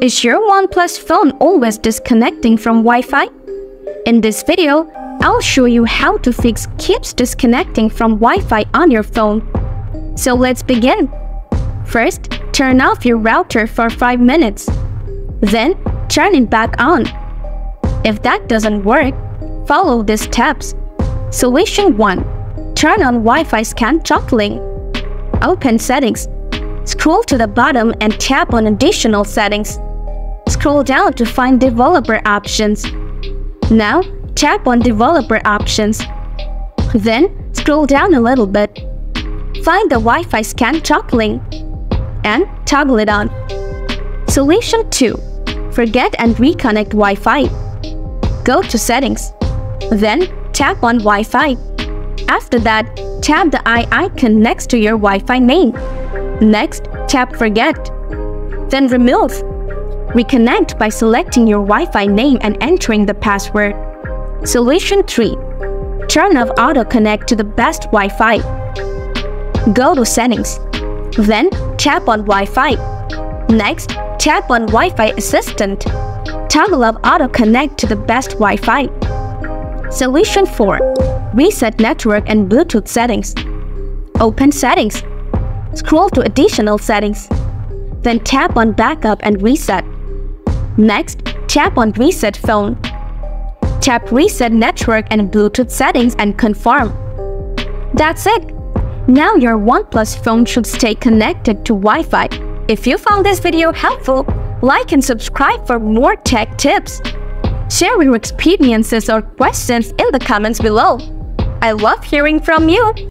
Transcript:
Is your OnePlus phone always disconnecting from Wi-Fi? In this video, I'll show you how to fix keeps disconnecting from Wi-Fi on your phone. So let's begin. First, turn off your router for 5 minutes. Then, turn it back on. If that doesn't work, follow these steps. Solution 1. Turn on Wi-Fi scan throttling. Open Settings. Scroll to the bottom and tap on Additional Settings. Scroll down to find Developer Options. Now, tap on Developer Options. Then, scroll down a little bit. Find the Wi-Fi scan toggling and toggle it on. Solution 2. Forget and reconnect Wi-Fi. Go to Settings. Then, tap on Wi-Fi. After that, tap the eye icon next to your Wi-Fi name. Next, tap Forget. Then remove. Reconnect by selecting your Wi-Fi name and entering the password. Solution 3. Turn off Auto Connect to the best Wi-Fi. Go to Settings. Then, tap on Wi-Fi. Next, tap on Wi-Fi Assistant. Toggle off Auto Connect to the best Wi-Fi. Solution 4. Reset network and Bluetooth settings. Open Settings. Scroll to Additional Settings. Then tap on Backup and Reset. Next, tap on Reset Phone. Tap Reset Network and Bluetooth Settings and confirm. That's it! Now your OnePlus phone should stay connected to Wi-Fi. If you found this video helpful, like and subscribe for more tech tips. Share your experiences or questions in the comments below. I love hearing from you!